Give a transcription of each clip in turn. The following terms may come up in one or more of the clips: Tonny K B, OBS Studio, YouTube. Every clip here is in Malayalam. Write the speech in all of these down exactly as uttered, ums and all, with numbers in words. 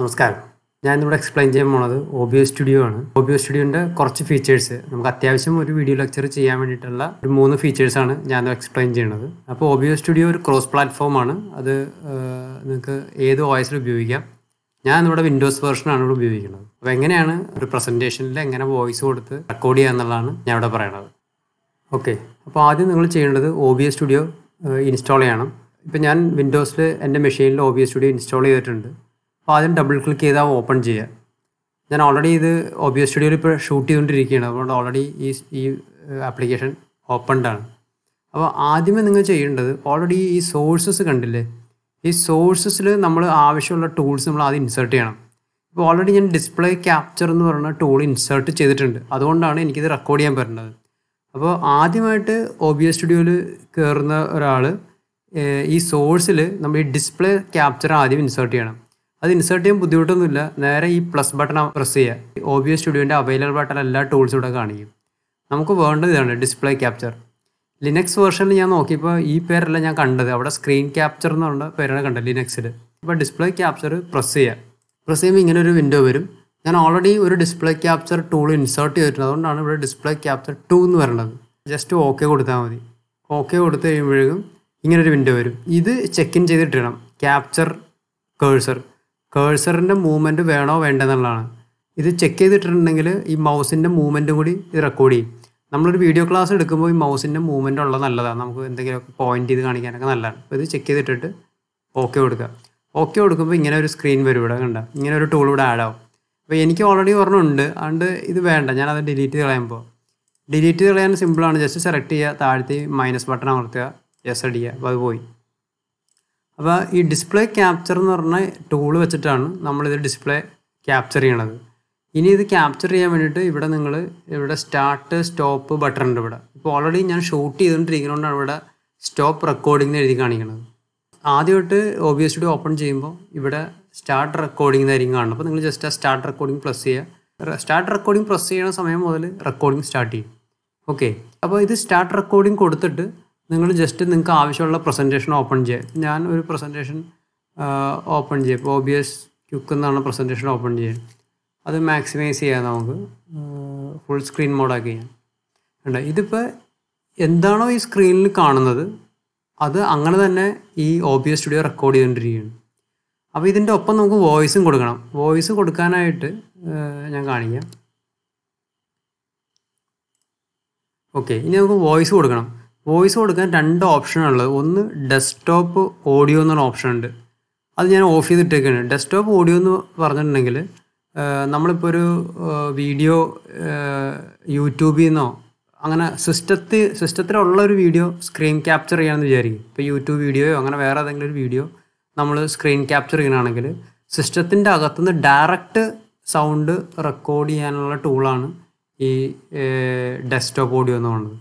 നമസ്കാരം ഞാൻ ഇവിടെ എക്സ്പ്ലെയിൻ ചെയ്യാൻ പോകുന്നത് O B S Studio ആണ്. O B S Studio ന്റെ കുറച്ച് ഫീച്ചേഴ്സ് നമുക്ക് അത്യാവശ്യം ഒരു വീഡിയോ ലെക്ചർ ചെയ്യാൻ വേണ്ടിയിട്ടുള്ള ഒരു മൂന്ന് ഫീച്ചേഴ്സ് ആണ് ഞാൻ എക്സ്പ്ലെയിൻ ചെയ്യുന്നത്. അപ്പോൾ O B S Studio ഒരു ക്രോസ് പ്ലാറ്റ്ഫോം ആണ്. അത് നിങ്ങൾക്ക് ഏത് വോയിസിൽ ഉപയോഗിക്കാം. ഞാൻ ഇവിടെ വിൻഡോസ് വേർഷൻ ആണ് ഇവിടെ ഉപയോഗിക്കുന്നത്. അപ്പോൾ എങ്ങനെയാണ് ഒരു പ്രസന്റേഷനിൽ എങ്ങനെ വോയിസ് കൊടുത്ത് റെക്കോർഡ് ചെയ്യുക എന്നുള്ളതാണ് ഞാൻ ഇവിടെ പറയുന്നത്. ഓക്കെ, അപ്പോൾ ആദ്യം നിങ്ങൾ ചെയ്യേണ്ടത് O B S Studio install ചെയ്യണം. ഇപ്പോൾ ഞാൻ വിൻഡോസിൽ എൻ്റെ മെഷീനിൽ O B S Studio install ചെയ്തിട്ടുണ്ട്. അപ്പോൾ ആദ്യം ഡബിൾ ക്ലിക്ക് ചെയ്താൽ ഓപ്പൺ ചെയ്യുക. ഞാൻ ഓൾറെഡി ഇത് O B S Studioയിൽ ഇപ്പോൾ ഷൂട്ട് ചെയ്തുകൊണ്ടിരിക്കുകയാണ്. അതുകൊണ്ട് ഓൾറെഡി ഈ ഈ ആപ്ലിക്കേഷൻ ഓപ്പൺഡാണ്. അപ്പോൾ ആദ്യമേ നിങ്ങൾ ചെയ്യേണ്ടത് ഓൾറെഡി ഈ സോഴ്സസ് കണ്ടില്ലേ, ഈ സോഴ്സസിൽ നമ്മൾ ആവശ്യമുള്ള ടൂൾസ് നമ്മൾ ആദ്യം ഇൻസേർട്ട് ചെയ്യണം. ഇപ്പോൾ ഓൾറെഡി ഞാൻ ഡിസ്പ്ലേ ക്യാപ്ചർ എന്ന് പറയുന്ന ടൂൾ ഇൻസേർട്ട് ചെയ്തിട്ടുണ്ട്. അതുകൊണ്ടാണ് എനിക്കിത് റെക്കോർഡ് ചെയ്യാൻ പറ്റുന്നത്. അപ്പോൾ ആദ്യമായിട്ട് O B S Studioയിൽ കയറുന്ന ഒരാൾ ഈ സോഴ്സിൽ നമ്മൾ ഈ ഡിസ്പ്ലേ ക്യാപ്ചർ ആദ്യം ഇൻസേർട്ട് ചെയ്യണം. അത് ഇൻസേർട്ട് ചെയ്യാൻ ബുദ്ധിമുട്ടൊന്നുമില്ല. നേരെ ഈ പ്ലസ് ബട്ടൺ പ്രസ് ചെയ്യുക. O B S Studioൻ്റെ അവൈലബിൾ ആയിട്ടുള്ള എല്ലാ ടൂൾസും ഇവിടെ കാണിക്കും. നമുക്ക് വേണ്ടത് ഇതാണ്, ഡിസ്പ്ലേ ക്യാപ്ചർ. ലിനക്സ് വേർഷനിൽ ഞാൻ നോക്കിയപ്പോൾ ഈ പേരല്ല ഞാൻ കണ്ടത്. അവിടെ സ്ക്രീൻ ക്യാപ്ചർ എന്ന് പറഞ്ഞ പേരാണ് കണ്ടത് ലിനക്സിൽ. അപ്പോൾ ഡിസ്പ്ലേ ക്യാപ്ചർ പ്രസ് ചെയ്യുക. പ്രസ് ചെയ്യുമ്പോൾ ഇങ്ങനെ ഒരു വിൻഡോ വരും. ഞാൻ ഓൾറെഡി ഒരു ഡിസ്പ്ലേ ക്യാപ്ചർ ടൂൾ ഇൻസേർട്ട് ചെയ്തിട്ടുണ്ട്. അതുകൊണ്ടാണ് ഇവിടെ ഡിസ്പ്ലേ ക്യാപ്ചർ ടു എന്ന് പറയുന്നത്. ജസ്റ്റ് ഓക്കെ കൊടുത്താൽ മതി. ഓക്കെ കൊടുത്ത് കഴിയുമ്പോഴേക്കും ഇങ്ങനൊരു വിൻഡോ വരും. ഇത് ചെക്ക് ഇൻ ചെയ്തിട്ടിടണം. ക്യാപ്ചർ കേഴ്സർ കേഴ്സറിൻ്റെ മൂവ്മെൻറ്റ് വേണോ വേണ്ടെന്നുള്ളതാണ്. ഇത് ചെക്ക് ചെയ്തിട്ടുണ്ടെങ്കിൽ ഈ മൗസിൻ്റെ മൂവ്മെൻറ്റും കൂടി ഇത് റെക്കോർഡ് ചെയ്യും. നമ്മളൊരു വീഡിയോ ക്ലാസ് എടുക്കുമ്പോൾ ഈ മൗസിൻ്റെ മൂവ്മെൻറ്റ് ഉള്ളത് നല്ലതാണ്. നമുക്ക് എന്തെങ്കിലുമൊക്കെ പോയിൻ്റ് ചെയ്ത് കാണിക്കാനൊക്കെ നല്ലതാണ്. അപ്പോൾ ഇത് ചെക്ക് ചെയ്തിട്ടിട്ട് ഓക്കെ കൊടുക്കുക. ഓക്കെ കൊടുക്കുമ്പോൾ ഇങ്ങനെ ഒരു സ്ക്രീൻ വരും. ഇവിടെ കണ്ട ഇങ്ങനെ ഒരു ടൂൾ ഇവിടെ ആഡ് ആവും. അപ്പോൾ എനിക്ക് ഓൾറെഡി ഒരെണ്ണമുണ്ട്. അതുകൊണ്ട് ഇത് വേണ്ട, ഞാനത് ഡിലീറ്റ് ചെയ്ത് കളയുമ്പോൾ ഡിലീറ്റ് ചെയ്ത് കളയാൻ സിമ്പിളാണ്. ജസ്റ്റ് സെലക്ട് ചെയ്യുക, താഴത്തെ മൈനസ് ബട്ടൺ അമർത്തുക, യെസ് അടിക്കുക. അപ്പോൾ അത് പോയി. അപ്പോൾ ഈ ഡിസ്പ്ലേ ക്യാപ്ചർ എന്ന് പറഞ്ഞ ടൂൾ വെച്ചിട്ടാണ് നമ്മളിത് ഡിസ്പ്ലേ ക്യാപ്ചർ ചെയ്യണത്. ഇനി ഇത് ക്യാപ്ചർ ചെയ്യാൻ വേണ്ടിയിട്ട് ഇവിടെ നിങ്ങൾ ഇവിടെ സ്റ്റാർട്ട് സ്റ്റോപ്പ് ബട്ടൺ ഉണ്ട് ഇവിടെ. ഇപ്പോൾ ഓൾറെഡി ഞാൻ ഷൂട്ട് ചെയ്തുകൊണ്ടിരിക്കുന്നതുകൊണ്ടാണ് ഇവിടെ സ്റ്റോപ്പ് റെക്കോർഡിംഗ് എന്ന് എഴുതി കാണിക്കുന്നത്. ആദ്യമായിട്ട് O B S Studio open ചെയ്യുമ്പോൾ ഇവിടെ സ്റ്റാർട്ട് റെക്കോർഡിംഗ് എന്നായിരിക്കും കാണുന്നത്. അപ്പോൾ നിങ്ങൾ ജസ്റ്റ് ആ സ്റ്റാർട്ട് റെക്കോർഡിംഗ് പ്രസ് ചെയ്യുക. സ്റ്റാർട്ട് റെക്കോർഡിംഗ് പ്രസ് ചെയ്യുന്ന സമയം മുതൽ റെക്കോർഡിംഗ് സ്റ്റാർട്ട് ചെയ്യും. ഓക്കെ, അപ്പോൾ ഇത് സ്റ്റാർട്ട് റെക്കോർഡിംഗ് കൊടുത്തിട്ട് നിങ്ങൾ ജസ്റ്റ് നിങ്ങൾക്ക് ആവശ്യമുള്ള പ്രസൻറ്റേഷൻ ഓപ്പൺ ചെയ്യുക. ഞാൻ ഒരു പ്രസൻറ്റേഷൻ ഓപ്പൺ ചെയ്യാം. ഇപ്പോൾ O B S ക്യുക്ക് എന്നാണ് പ്രസൻറ്റേഷൻ ഓപ്പൺ ചെയ്യുക. അത് മാക്സിമൈസ് ചെയ്യാം. നമുക്ക് ഫുൾ സ്ക്രീൻ മോഡാക്കി ചെയ്യാം. ഉണ്ട് ഇതിപ്പോൾ എന്താണോ ഈ സ്ക്രീനിൽ കാണുന്നത് അത് അങ്ങനെ തന്നെ ഈ O B S Studio record ചെയ്തുകൊണ്ടിരിക്കുകയാണ്. അപ്പോൾ ഇതിൻ്റെ ഒപ്പം നമുക്ക് വോയിസും കൊടുക്കണം. വോയിസ് കൊടുക്കാനായിട്ട് ഞാൻ കാണിക്കാം. ഓക്കെ, ഇനി നമുക്ക് വോയിസ് കൊടുക്കണം. വോയിസ് കൊടുക്കാൻ രണ്ട് ഓപ്ഷനുള്ളത്. ഒന്ന് ഡെസ്ക്ടോപ്പ് ഓഡിയോ എന്നൊരു ഓപ്ഷൻ ഉണ്ട്. അത് ഞാൻ ഓഫ് ചെയ്തിട്ടേക്കാണ്. ഡെസ്ക്ടോപ്പ് ഓഡിയോ എന്ന് പറഞ്ഞിട്ടുണ്ടെങ്കിൽ നമ്മളിപ്പോൾ ഒരു വീഡിയോ യൂട്യൂബിൽ നിന്നോ അങ്ങനെ സിസ്റ്റത്തിൽ സിസ്റ്റത്തിലുള്ള ഒരു വീഡിയോ സ്ക്രീൻ ക്യാപ്ചർ ചെയ്യാമെന്ന് വിചാരിക്കും. ഇപ്പോൾ യൂട്യൂബ് വീഡിയോയോ അങ്ങനെ വേറെ ഏതെങ്കിലും ഒരു വീഡിയോ നമ്മൾ സ്ക്രീൻ ക്യാപ്ചർ ചെയ്യണമെങ്കിൽ സിസ്റ്റത്തിൻ്റെ അകത്തുനിന്ന് ഡയറക്റ്റ് സൗണ്ട് റെക്കോർഡ് ചെയ്യാനുള്ള ടൂളാണ് ഈ ഡെസ്ക്ടോപ്പ് ഓഡിയോ എന്ന് പറയുന്നത്.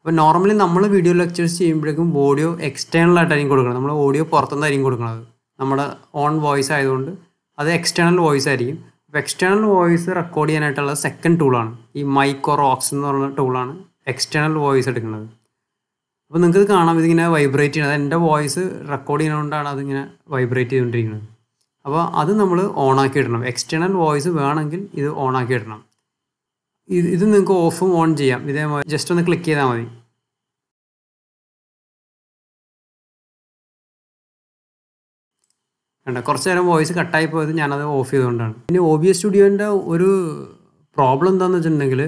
അപ്പോൾ നോർമലി നമ്മൾ വീഡിയോ ലെക്ചേഴ്സ് ചെയ്യുമ്പോഴേക്കും ഓഡിയോ എക്സ്റ്റേണൽ ആയിട്ടായിരിക്കും കൊടുക്കണം. നമ്മൾ ഓഡിയോ പുറത്തുനിന്നായിരിക്കും കൊടുക്കുന്നത്. നമ്മുടെ ഓൺ വോയിസ് ആയതുകൊണ്ട് അത് എക്സ്റ്റേണൽ വോയിസ് ആയിരിക്കും. അപ്പോൾ എക്സ്റ്റേണൽ വോയിസ് റെക്കോർഡ് ചെയ്യാനായിട്ടുള്ള സെക്കൻഡ് ടൂളാണ് ഈ മൈക്ക് ഓർ ഓക്സ് എന്ന് പറയുന്ന ടൂളാണ് എക്സ്റ്റേണൽ വോയിസ് എടുക്കുന്നത്. അപ്പോൾ നിങ്ങൾക്കത് കാണാം, ഇതിങ്ങനെ വൈബ്രേറ്റ് ചെയ്യണം. അത് എൻ്റെ വോയിസ് റെക്കോർഡ് ചെയ്യുന്നതുകൊണ്ടാണ് അതിങ്ങനെ വൈബ്രേറ്റ് ചെയ്തുകൊണ്ടിരിക്കുന്നത്. അപ്പോൾ അത് നമ്മൾ ഓണാക്കി ഇടണം. എക്സ്റ്റേണൽ വോയിസ് വേണമെങ്കിൽ ഇത് ഓണാക്കി ഇടണം. ഇത് ഇത് നിങ്ങൾക്ക് ഓഫും ഓൺ ചെയ്യാം. ഇതേമാതിരി ജസ്റ്റ് ഒന്ന് ക്ലിക്ക് ചെയ്താൽ മതി. വേണ്ട, കുറച്ച് നേരം വോയിസ് കട്ടായി പോയത് ഞാനത് ഓഫ് ചെയ്തുകൊണ്ടാണ്. പിന്നെ O B S Studioൻ്റെ ഒരു പ്രോബ്ലം എന്താണെന്ന് വെച്ചിട്ടുണ്ടെങ്കിൽ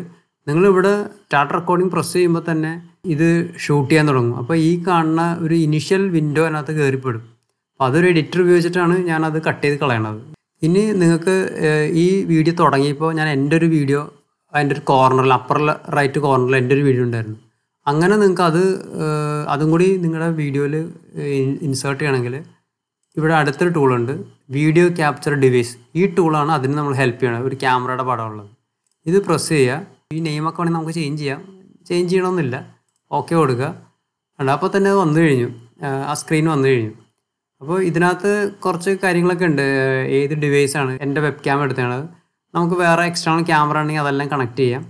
നിങ്ങളിവിടെ സ്റ്റാർട്ട് റെക്കോർഡിംഗ് പ്രസ് ചെയ്യുമ്പോൾ തന്നെ ഇത് ഷൂട്ട് ചെയ്യാൻ തുടങ്ങും. അപ്പോൾ ഈ കാണുന്ന ഒരു ഇനിഷ്യൽ വിൻഡോ അതിനകത്ത് കയറിപ്പെടും. അപ്പോൾ അതൊരു എഡിറ്റർ ഉപയോഗിച്ചിട്ടാണ് ഞാനത് കട്ട് ചെയ്ത് കളയണത്. ഇനി നിങ്ങൾക്ക് ഈ വീഡിയോ തുടങ്ങിയപ്പോൾ ഞാൻ എൻ്റെ ഒരു വീഡിയോ അതിൻ്റെ ഒരു കോർണറിൽ അപ്പർ റൈറ്റ് കോർണറിൽ എൻ്റെ ഒരു വീഡിയോ ഉണ്ടായിരുന്നു. അങ്ങനെ നിങ്ങൾക്ക് അത് അതും കൂടി നിങ്ങളുടെ വീഡിയോയിൽ ഇൻസേർട്ട് ചെയ്യണമെങ്കിൽ ഇവിടെ അടുത്തൊരു ടൂളുണ്ട്, വീഡിയോ ക്യാപ്ചർ ഡിവൈസ്. ഈ ടൂളാണ് അതിന് നമ്മൾ ഹെൽപ്പ് ചെയ്യണം. ഒരു ക്യാമറയുടെ പടം ഉള്ളത്. ഇത് പ്രസ് ചെയ്യുക. ഈ നെയിമൊക്കെ വേണമെങ്കിൽ നമുക്ക് ചേഞ്ച് ചെയ്യാം. ചേഞ്ച് ചെയ്യണമെന്നില്ല. ഓക്കെ കൊടുക്കുക. അല്ല, അപ്പോൾ തന്നെ അത് വന്നു കഴിഞ്ഞു. ആ സ്ക്രീൻ വന്നു കഴിഞ്ഞു. അപ്പോൾ ഇതിനകത്ത് കുറച്ച് കാര്യങ്ങളൊക്കെ ഉണ്ട്. ഏത് ഡിവൈസാണ്, എൻ്റെ വെബ് ക്യാമറ എടുത്താണ്. നമുക്ക് വേറെ എക്സ്റ്റേണൽ ക്യാമറ ഉണ്ടെങ്കിൽ അതെല്ലാം കണക്ട് ചെയ്യാം.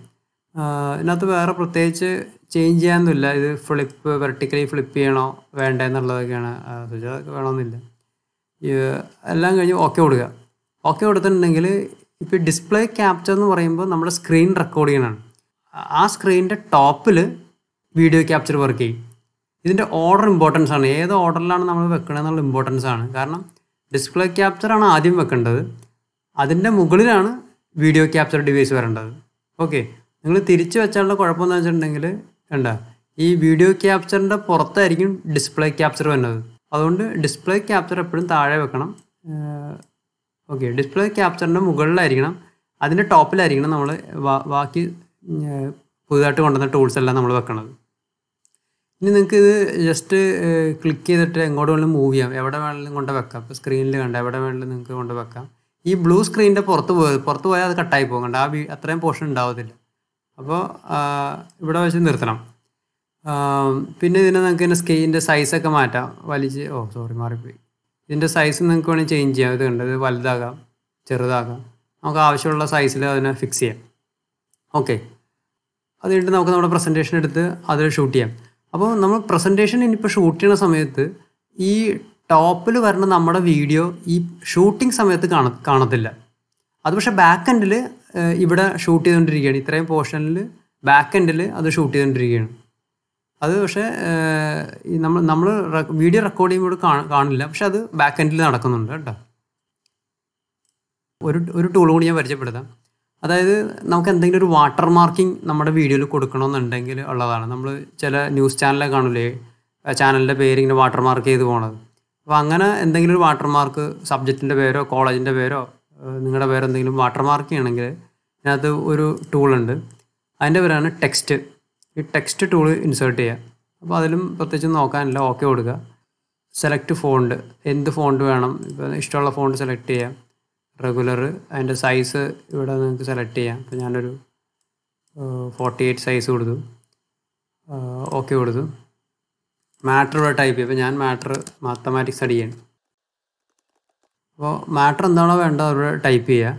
ഇതിനകത്ത് വേറെ പ്രത്യേകിച്ച് ചേഞ്ച് ചെയ്യാനൊന്നുമില്ല. ഇത് ഫ്ലിപ്പ് വെർട്ടിക്കലി ഫ്ലിപ്പ് ചെയ്യണോ വേണ്ടേ എന്നുള്ളതൊക്കെയാണ്. അതൊക്കെ വേണമെന്നില്ല. എല്ലാം കഴിഞ്ഞ് ഓക്കെ കൊടുക്കുക. ഓക്കെ കൊടുത്തിട്ടുണ്ടെങ്കിൽ ഇപ്പോൾ ഡിസ്പ്ലേ ക്യാപ്ചർ എന്ന് പറയുമ്പോൾ നമ്മുടെ സ്ക്രീൻ റെക്കോർഡ് ചെയ്യണം. ആ സ്ക്രീനിൻ്റെ ടോപ്പിൽ വീഡിയോ ക്യാപ്ചർ വർക്ക് ചെയ്യും. ഇതിൻ്റെ ഓർഡർ ഇമ്പോർട്ടൻസ് ആണ്, ഏത് ഓർഡറിലാണ് നമ്മൾ വെക്കണമെന്നുള്ള ഇമ്പോർട്ടൻസ് ആണ്. കാരണം ഡിസ്പ്ലേ ക്യാപ്ചറാണ് ആദ്യം വെക്കേണ്ടത്, അതിൻ്റെ മുകളിലാണ് വീഡിയോ ക്യാപ്ചർ ഡിവൈസ് വരേണ്ടത്. ഓക്കെ, നിങ്ങൾ തിരിച്ച് വെച്ചാലുള്ള കുഴപ്പമെന്ന് വെച്ചിട്ടുണ്ടെങ്കിൽ വേണ്ട, ഈ വീഡിയോ ക്യാപ്ചറിൻ്റെ പുറത്തായിരിക്കും ഡിസ്പ്ലേ ക്യാപ്ചർ വരുന്നത്. അതുകൊണ്ട് ഡിസ്പ്ലേ ക്യാപ്ചർ എപ്പോഴും താഴെ വെക്കണം. ഓക്കെ, ഡിസ്പ്ലേ ക്യാപ്ചറിൻ്റെ മുകളിലായിരിക്കണം, അതിൻ്റെ ടോപ്പിലായിരിക്കണം നമ്മൾ ബാക്കി പുതുതായിട്ട് കൊണ്ടുവന്ന ടൂൾസ് എല്ലാം നമ്മൾ വെക്കണത്. ഇനി നിങ്ങൾക്ക് ഇത് ജസ്റ്റ് ക്ലിക്ക് ചെയ്തിട്ട് എങ്ങോട്ട് വേണമെങ്കിലും മൂവ് ചെയ്യാം, എവിടെ വേണമെങ്കിലും കൊണ്ട് വെക്കാം. ഇപ്പോൾ സ്ക്രീനിൽ കണ്ട എവിടെ വേണമെങ്കിലും നിങ്ങൾക്ക് കൊണ്ട് വെക്കാം. ഈ ബ്ലൂ സ്ക്രീനിൻ്റെ പുറത്ത് പോയത് പുറത്ത് പോയാൽ അത് കട്ടായി പോകണ്ട, ആ അത്രയും പോർഷൻ ഉണ്ടാവത്തില്ല. അപ്പോൾ ഇവിടെ വെച്ച് നിർത്തണം. പിന്നെ ഇതിനെ നിങ്ങൾക്ക് ഇതിൻ്റെ സ്ക്രീനിൻ്റെ സൈസൊക്കെ മാറ്റാം. വലിച്ച് ഓ സോറി മാറിപ്പോയി ഇതിൻ്റെ സൈസ് നിങ്ങൾക്ക് വേണമെങ്കിൽ ചേഞ്ച് ചെയ്യാം. ഇത് കണ്ടത് വലുതാകാം, ചെറുതാകാം, നമുക്ക് ആവശ്യമുള്ള സൈസിൽ അതിനെ ഫിക്സ് ചെയ്യാം. ഓക്കെ, അത് കഴിഞ്ഞിട്ട് നമുക്ക് നമ്മുടെ പ്രസൻറ്റേഷൻ എടുത്ത് അതിൽ ഷൂട്ട് ചെയ്യാം. അപ്പോൾ നമ്മൾ പ്രസൻറ്റേഷൻ ഇനിയിപ്പോൾ ഷൂട്ട് ചെയ്യണ സമയത്ത് ഈ ടോപ്പിൽ വരുന്ന നമ്മുടെ വീഡിയോ ഈ ഷൂട്ടിംഗ് സമയത്ത് കാണ കാണത്തില്ല അത്. പക്ഷേ ബാക്ക് എൻഡിൽ ഇവിടെ ഷൂട്ട് ചെയ്തുകൊണ്ടിരിക്കുകയാണ്, ഇത്രയും പോർഷനിൽ ബാക്ക് എൻഡിൽ അത് ഷൂട്ട് ചെയ്തുകൊണ്ടിരിക്കുകയാണ് അത്. പക്ഷേ നമ്മൾ നമ്മൾ വീഡിയോ റെക്കോർഡ് ചെയ്യുമ്പോൾ കാണില്ല, പക്ഷെ അത് ബാക്ക് എൻഡിൽ നടക്കുന്നുണ്ട് കേട്ടോ. ഒരു ഒരു ടൂൾ കൂടി ഞാൻ പരിചയപ്പെടുത്താം. അതായത് നമുക്ക് എന്തെങ്കിലും ഒരു വാട്ടർ മാർക്കിംഗ് നമ്മുടെ വീഡിയോയിൽ കൊടുക്കണമെന്നുണ്ടെങ്കിൽ ഉള്ളതാണ്. നമ്മൾ ചില ന്യൂസ് ചാനലൊക്കെ കാണില്ലേ, ചാനലിൻ്റെ പേരിങ്ങനെ വാട്ടർ മാർക്ക് ചെയ്ത് പോകണത്. അപ്പോൾ അങ്ങനെ എന്തെങ്കിലും ഒരു വാട്ടർ മാർക്ക്, സബ്ജക്റ്റിൻ്റെ പേരോ കോളേജിൻ്റെ പേരോ നിങ്ങളുടെ പേരോ എന്തെങ്കിലും വാട്ടർ മാർക്ക് ചെയ്യണമെങ്കിൽ അതിനകത്ത് ഒരു ടൂളുണ്ട്, അതിൻ്റെ പേരാണ് ടെക്സ്റ്റ്. ഈ ടെക്സ്റ്റ് ടൂൾ ഇൻസേർട്ട് ചെയ്യുക. അപ്പോൾ അതിലും പ്രത്യേകിച്ച് നോക്കാനില്ല, ഓക്കെ കൊടുക്കുക. സെലക്ട് ഫോണ്ട്, എന്ത് ഫോണ്ട് വേണം ഇപ്പോൾ ഇഷ്ടമുള്ള ഫോണ്ട് സെലക്ട് ചെയ്യാം. റെഗുലർ, അതിൻ്റെ സൈസ് ഇവിടെ നിങ്ങൾക്ക് സെലക്ട് ചെയ്യാം. അപ്പോൾ ഞാനൊരു ഫോർട്ടി എയ്റ്റ് സൈസ് കൊടുത്തു, ഓക്കെ കൊടുത്തു. മാറ്റർ ഇവിടെ ടൈപ്പ് ചെയ്യും, അപ്പോൾ ഞാൻ മാറ്റർ മാത്തമാറ്റിക്സ് അടിക്കാൻ. അപ്പോൾ മാറ്റർ എന്താണോ വേണ്ടത് അവിടെ ടൈപ്പ് ചെയ്യുക.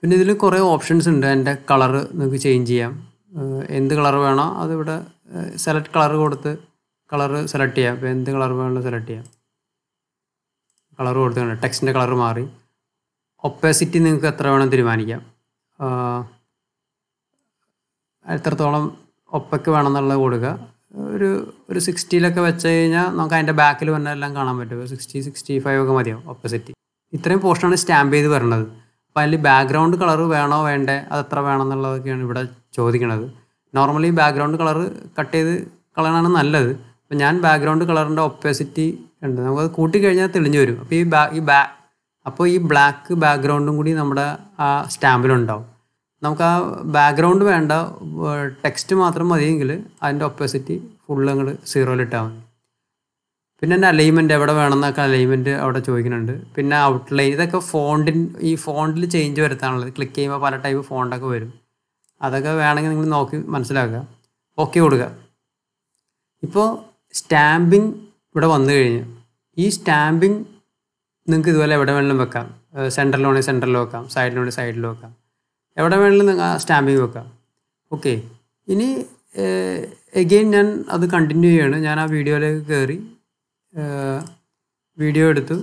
പിന്നെ ഇതിൽ കുറേ ഓപ്ഷൻസ് ഉണ്ട്. അതിൻ്റെ കളറ് നിങ്ങൾക്ക് ചേഞ്ച് ചെയ്യാം, എന്ത് കളർ വേണോ അതിവിടെ സെലക്ട് കളർ കൊടുത്ത് കളറ് സെലക്ട് ചെയ്യാം. അപ്പോൾ എന്ത് കളർ വേണോ സെലക്ട് ചെയ്യാം, കളർ കൊടുത്ത് ടെക്സ്റ്റിൻ്റെ കളർ മാറി. ഒപ്പേസിറ്റി നിങ്ങൾക്ക് എത്ര വേണം തീരുമാനിക്കാം, എത്രത്തോളം ഒപ്പക്ക് വേണമെന്നുള്ളത് കൊടുക്കുക. ഒരു ഒരു സിക്സ്റ്റിയിലൊക്കെ വെച്ച് കഴിഞ്ഞാൽ നമുക്ക് അതിൻ്റെ ബാക്കിൽ വന്നെല്ലാം കാണാൻ പറ്റും. സിക്സ്റ്റി സിക്സ്റ്റി ഫൈവ് ഒക്കെ മതിയാവും ഒപ്പസിറ്റി. ഇത്രയും പോർഷനാണ് സ്റ്റാമ്പ് ചെയ്ത് വരണത്. അപ്പോൾ അതിൽ ബാക്ക്ഗ്രൗണ്ട് കളർ വേണോ വേണ്ടേ, അത് എത്ര വേണമെന്നുള്ളതൊക്കെയാണ് ഇവിടെ ചോദിക്കണത്. നോർമലി ബാക്ക്ഗ്രൗണ്ട് കളർ കട്ട് ചെയ്ത് കളയണമാണ് നല്ലത്. അപ്പോൾ ഞാൻ ബാക്ക്ഗ്രൗണ്ട് കളറിൻ്റെ ഒപ്പസിറ്റി ഉണ്ട്, നമുക്കത് കൂട്ടിക്കഴിഞ്ഞാൽ തെളിഞ്ഞു വരും. അപ്പോൾ ഈ ബാ ഈ ബാ അപ്പോൾ ഈ ബ്ലാക്ക് ബാക്ക്ഗ്രൗണ്ടും കൂടി നമ്മുടെ ആ സ്റ്റാമ്പിലുണ്ടാവും. നമുക്ക് ആ ബാക്ക്ഗ്രൗണ്ട് വേണ്ട, ടെക്സ്റ്റ് മാത്രം മതിയെങ്കിൽ അതിൻ്റെ ഒപ്പോസിറ്റി ഫുള്ള് അങ്ങോട്ട് സീറോയിലിട്ടാൽ മതി. പിന്നെ എൻ്റെ അലൈൻമെൻറ്റ് എവിടെ വേണമെന്നൊക്കെ അലൈൻമെൻറ്റ് അവിടെ ചോദിക്കുന്നുണ്ട്. പിന്നെ ഔട്ട്ലൈൻ, ഇതൊക്കെ ഫോണ്ടിൻ ഈ ഫോണ്ടിൽ ചേഞ്ച് വരുത്താനുള്ളത്. ക്ലിക്ക് ചെയ്യുമ്പോൾ പല ടൈപ്പ് ഫോണ്ടൊക്കെ വരും, അതൊക്കെ വേണമെങ്കിൽ നിങ്ങൾ നോക്കി മനസ്സിലാക്കുക. ഓക്കെ കൊടുക്കുക. ഇപ്പോൾ സ്റ്റാമ്പിങ് ഇവിടെ വന്നു കഴിഞ്ഞു. ഈ സ്റ്റാമ്പിങ് നിങ്ങൾക്ക് ഇതുപോലെ എവിടെ വേണമെങ്കിലും വെക്കാം. സെൻറ്ററിലാണെങ്കിൽ സെൻറ്ററിൽ വെക്കാം, സൈഡിലാണെങ്കിൽ സൈഡിൽ വെക്കാം, എവിടെ വേണമെങ്കിലും നിങ്ങൾ ആ സ്റ്റാമ്പിങ് വെക്കാം. ഓക്കെ, ഇനി എഗെയിൻ ഞാൻ അത് കണ്ടിന്യൂ ചെയ്യാണ്. ഞാൻ ആ വീഡിയോയിലേക്ക് കയറി വീഡിയോ എടുത്തു.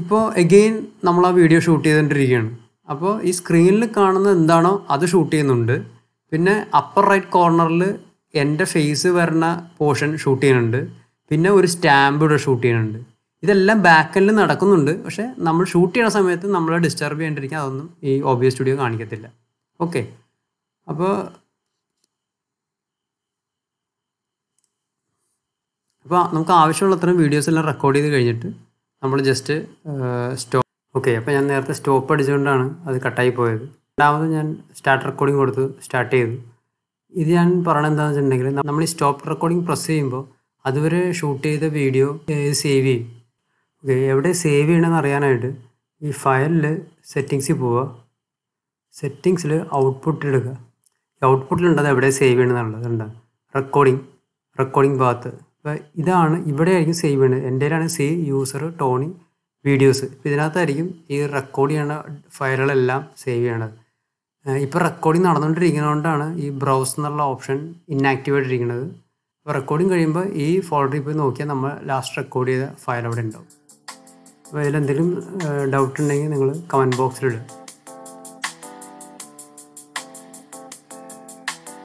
ഇപ്പോൾ എഗെയിൻ നമ്മൾ ആ വീഡിയോ ഷൂട്ട് ചെയ്തുകൊണ്ടിരിക്കുകയാണ്. അപ്പോൾ ഈ സ്ക്രീനിൽ കാണുന്ന എന്താണോ അത് ഷൂട്ട് ചെയ്യുന്നുണ്ട്. പിന്നെ അപ്പർ റൈറ്റ് കോർണറിൽ എൻ്റെ ഫേസ് വരുന്ന പോർഷൻ ഷൂട്ട് ചെയ്യുന്നുണ്ട്. പിന്നെ ഒരു സ്റ്റാമ്പ് ഇവിടെ ഷൂട്ട് ചെയ്യുന്നുണ്ട്. ഇതെല്ലാം ബാക്കെൻഡിൽ നടക്കുന്നുണ്ട്. പക്ഷേ നമ്മൾ ഷൂട്ട് ചെയ്യണ സമയത്ത് നമ്മളെ ഡിസ്റ്റർബ് ചെയ്യേണ്ടിരിക്കുക, അതൊന്നും ഈ ഒ ബി എസ് സ്റ്റുഡിയോ കാണിക്കത്തില്ല. ഓക്കെ, അപ്പോൾ അപ്പോൾ നമുക്ക് ആവശ്യമുള്ളത്രയും വീഡിയോസ് എല്ലാം റെക്കോർഡ് ചെയ്ത് കഴിഞ്ഞിട്ട് നമ്മൾ ജസ്റ്റ് സ്റ്റോപ്പ്. ഓക്കെ, അപ്പോൾ ഞാൻ നേരത്തെ സ്റ്റോപ്പ് അടിച്ചുകൊണ്ടാണ് അത് കട്ടായി പോയത്. രണ്ടാമത് ഞാൻ സ്റ്റാർട്ട് റെക്കോർഡിങ് കൊടുത്തു, സ്റ്റാർട്ട് ചെയ്തു. ഇത് ഞാൻ പറയണത് എന്താണെന്ന് വെച്ചിട്ടുണ്ടെങ്കിൽ നമ്മൾ ഈ സ്റ്റോപ്പ് റെക്കോർഡിങ് പ്രസ് ചെയ്യുമ്പോൾ അതുവരെ ഷൂട്ട് ചെയ്ത വീഡിയോ സേവ് ചെയ്യും. ഓക്കെ, എവിടെ സേവ് ചെയ്യണമെന്ന് അറിയാനായിട്ട് ഈ ഫയലിൽ സെറ്റിങ്സിൽ പോവുക, സെറ്റിങ്സിൽ ഔട്ട്പുട്ടിലെടുക്കുക. ഈ ഔട്ട്പുട്ടിലുണ്ടത് എവിടെ സേവ് ചെയ്യണമെന്നുള്ളത് ഉണ്ട്, റെക്കോർഡിങ് റെക്കോർഡിംഗ് ഭാഗത്ത്. അപ്പോൾ ഇതാണ് ഇവിടെ ആയിരിക്കും സേവ് ചെയ്യണത്. എൻ്റെ ആണ് സേവ് യൂസർ ടോണി വീഡിയോസ്. ഇപ്പോൾ ഇതിനകത്തായിരിക്കും ഈ റെക്കോർഡ് ചെയ്യണ ഫയലുകളെല്ലാം സേവ് ചെയ്യണത്. ഇപ്പോൾ റെക്കോർഡിങ് നടന്നുകൊണ്ടിരിക്കുന്നതുകൊണ്ടാണ് ഈ ബ്രൗസ് എന്നുള്ള ഓപ്ഷൻ ഇന്നാക്റ്റീവ് ആയിട്ടിരിക്കുന്നത്. recording കഴിയുമ്പോൾ ഈ ഫോൾഡറിൽ പോയി നോക്കിയാൽ നമ്മൾ ലാസ്റ്റ് റെക്കോർഡ് ചെയ്ത ഫയൽ അവിടെ ഉണ്ടാവും. അപ്പോൾ ഇതിലെന്തെങ്കിലും ഡൗട്ട് ഉണ്ടെങ്കിൽ നിങ്ങൾ കമൻറ്റ് ബോക്സിൽ ഇടുക.